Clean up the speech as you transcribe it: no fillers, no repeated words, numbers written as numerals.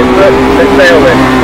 right foot and sail it.